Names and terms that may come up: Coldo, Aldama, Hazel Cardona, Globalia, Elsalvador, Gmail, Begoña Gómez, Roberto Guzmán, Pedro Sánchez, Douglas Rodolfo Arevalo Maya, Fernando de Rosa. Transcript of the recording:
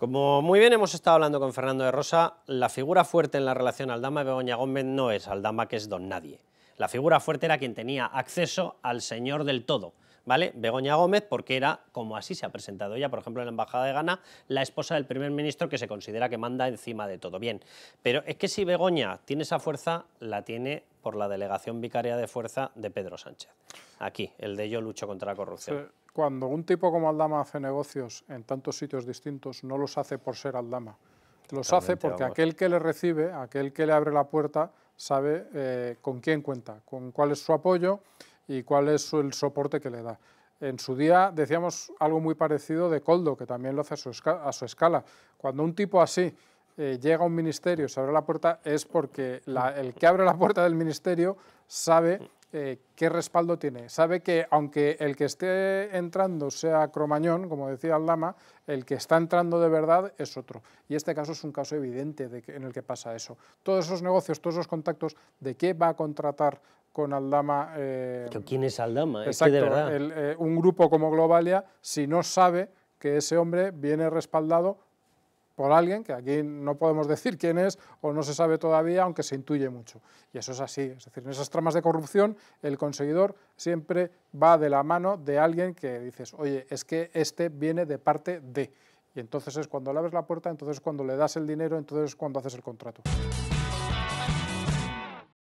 Como muy bien hemos estado hablando con Fernando de Rosa, la figura fuerte en la relación Aldama-Begoña Gómez no es Aldama, que es don nadie. La figura fuerte era quien tenía acceso al señor del todo, ¿vale? Begoña Gómez, porque era, como así se ha presentado ella, por ejemplo, en la Embajada de Ghana, la esposa del primer ministro que se considera que manda encima de todo. Bien, pero es que si Begoña tiene esa fuerza, la tiene por la delegación vicaria de fuerza de Pedro Sánchez. Aquí, el de yo lucho contra la corrupción. Cuando un tipo como Aldama hace negocios en tantos sitios distintos, no los hace por ser Aldama. Los hace porque aquel que le recibe, aquel que le abre la puerta, sabe con quién cuenta, con cuál es su apoyo y cuál es el soporte que le da. En su día decíamos algo muy parecido de Coldo, que también lo hace a su escala. Cuando un tipo así llega a un ministerio y se abre la puerta, es porque el que abre la puerta del ministerio sabe qué respaldo tiene. Sabe que aunque el que esté entrando sea cromañón, como decía Aldama, el que está entrando de verdad es otro. Y este caso es un caso evidente en el que pasa eso. Todos esos negocios, todos esos contactos, ¿de qué va a contratar con Aldama? ¿Quién es Aldama? Exacto, es que de verdad. Un grupo como Globalia, si no sabe que ese hombre viene respaldado por alguien, que aquí no podemos decir quién es o no se sabe todavía, aunque se intuye mucho. Y eso es así, es decir, en esas tramas de corrupción el conseguidor siempre va de la mano de alguien que dices, oye, es que este viene de parte de. Y entonces es cuando le abres la puerta, entonces es cuando le das el dinero, entonces es cuando haces el contrato.